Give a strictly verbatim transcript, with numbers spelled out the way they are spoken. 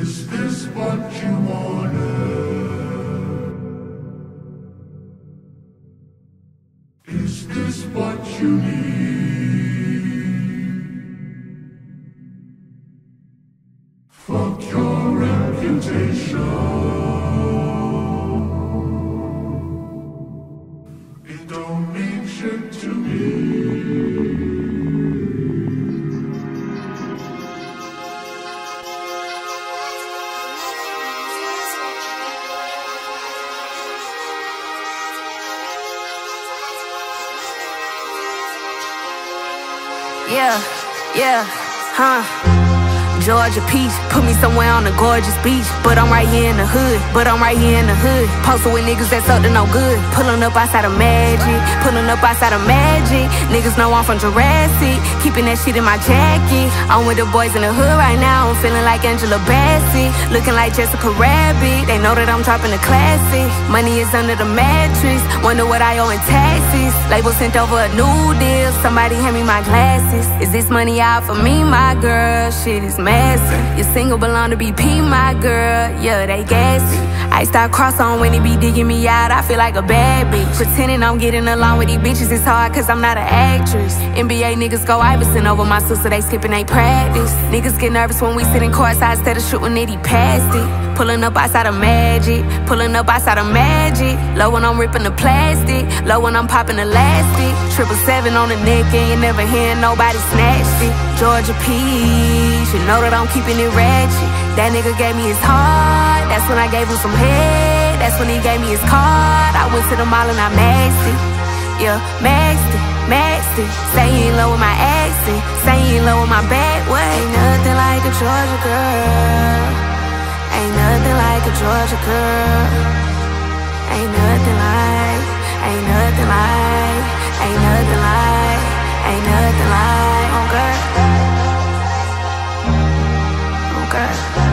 Is this what you wanted? Is this what you need? Fuck your reputation. It don't mean shit to me. Yeah, yeah, huh. Georgia Peach, put me somewhere on a gorgeous beach. But I'm right here in the hood, but I'm right here in the hood. Posted with niggas that's up to no good. Pulling up outside of Magic, pulling up outside of Magic. Niggas know I'm from Jurassic, keeping that shit in my jacket. I'm with the boys in the hood right now, I'm feeling like Angela Bassett. Looking like Jessica Rabbit, they know that I'm dropping a classic. Money is under the mattress, wonder what I owe in taxes. Label sent over a new deal. Somebody hand me my glasses. Is this money out for me, my girl? Shit is massive. Your single belong to B P, my girl. Yeah, they gassy. I start cross on when he be digging me out. I feel like a bad bitch. Pretending I'm getting along with these bitches is hard cause I'm not an actress. N B A niggas go Iverson over my sister, they skipping they practice. Niggas get nervous when we sitting courtside instead of shooting it, he passed it. Pulling up outside of Magic, pulling up outside of Magic. Low when I'm ripping the plastic, low when I'm popping elastic. Triple seven on the neck. And you never hear nobody snatched it. Georgia Peach, you know that I'm keeping it ratchet. That nigga gave me his heart, that's when I gave him some head. That's when he gave me his card. I went to the mall and I maxed it. Yeah, maxed it, maxed it. Say you in love with my accent, say you in love with my bad way. Ain't nothing like a Georgia girl. Ain't nothing like a Georgia girl. Ain't nothing like, ain't nothing like, ain't nothing like. Ain't nothing like, oh girl, oh girl.